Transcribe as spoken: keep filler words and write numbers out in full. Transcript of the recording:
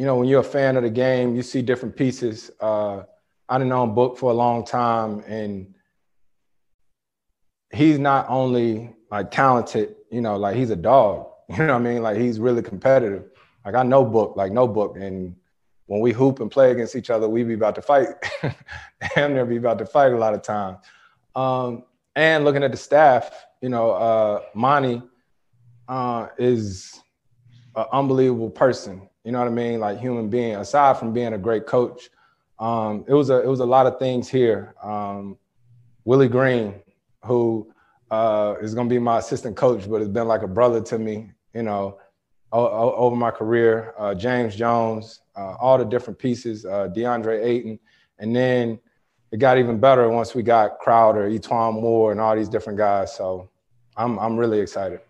you know, when you're a fan of the game, you see different pieces. Uh, I've known Book for a long time, and he's not only like talented, you know, like he's a dog. You know what I mean? Like he's really competitive. Like I know Book, like no Book. And when we hoop and play against each other, we be about to fight. Damn near be about to fight a lot of times. Um, and looking at the staff, you know, uh, Monty uh, is an unbelievable person. You know what I mean? Like human being, aside from being a great coach, um, it was a, it was a lot of things here. Um, Willie Green, who uh, is going to be my assistant coach, but has been like a brother to me, you know, o- o- over my career, uh, James Jones, uh, all the different pieces, uh, DeAndre Ayton. And then it got even better once we got Crowder, Eto'o Moore, and all these different guys. So I'm, I'm really excited.